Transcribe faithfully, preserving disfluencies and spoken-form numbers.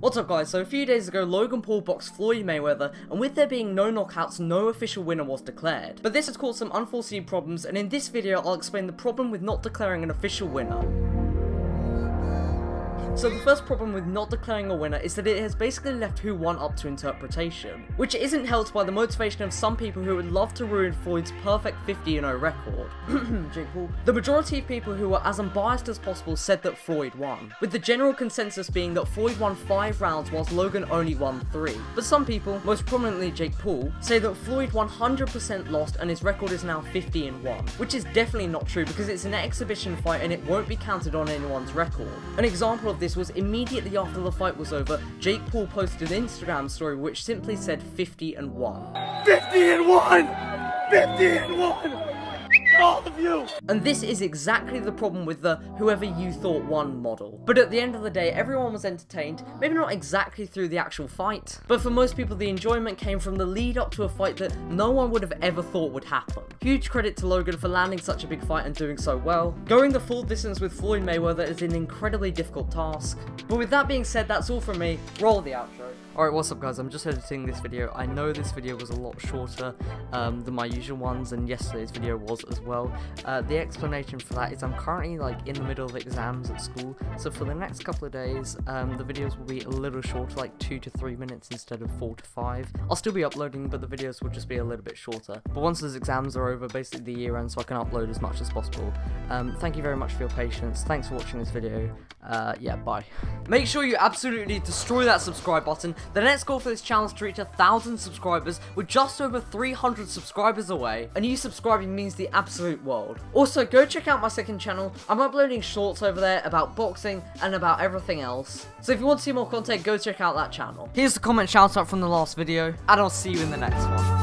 What's up guys, so a few days ago Logan Paul boxed Floyd Mayweather, and with there being no knockouts, no official winner was declared. But this has caused some unforeseen problems, and in this video I'll explain the problem with not declaring an official winner. So the first problem with not declaring a winner is that it has basically left who won up to interpretation, which isn't helped by the motivation of some people who would love to ruin Floyd's perfect fifty and oh record. Jake Paul. The majority of people who were as unbiased as possible said that Floyd won, with the general consensus being that Floyd won five rounds whilst Logan only won three. But some people, most prominently Jake Paul, say that Floyd one hundred percent lost and his record is now fifty and one, which is definitely not true because it's an exhibition fight and it won't be counted on anyone's record. An example of this was immediately after the fight was over, Jake Paul posted an Instagram story which simply said fifty and one. fifty and one! fifty and one! All of you! And this is exactly the problem with the whoever you thought won model. But at the end of the day, everyone was entertained, maybe not exactly through the actual fight, but for most people the enjoyment came from the lead up to a fight that no one would have ever thought would happen. Huge credit to Logan for landing such a big fight and doing so well. Going the full distance with Floyd Mayweather is an incredibly difficult task. But with that being said, that's all from me. Roll the outro. Alright, what's up guys, I'm just editing this video. I know this video was a lot shorter um, than my usual ones, and yesterday's video was as well. Uh, the explanation for that is I'm currently like in the middle of exams at school, so for the next couple of days um, the videos will be a little shorter, like two to three minutes instead of four to five. I'll still be uploading, but the videos will just be a little bit shorter. But once those exams are over, basically the year end, so I can upload as much as possible. Um, thank you very much for your patience, thanks for watching this video, uh, yeah, bye. Make sure you absolutely destroy that subscribe button. The next goal for this channel is to reach one thousand subscribers. We're just over three hundred subscribers away, and you subscribing means the absolute world. Also, go check out my second channel. I'm uploading shorts over there about boxing and about everything else. So if you want to see more content, go check out that channel. Here's the comment shout out from the last video, and I'll see you in the next one.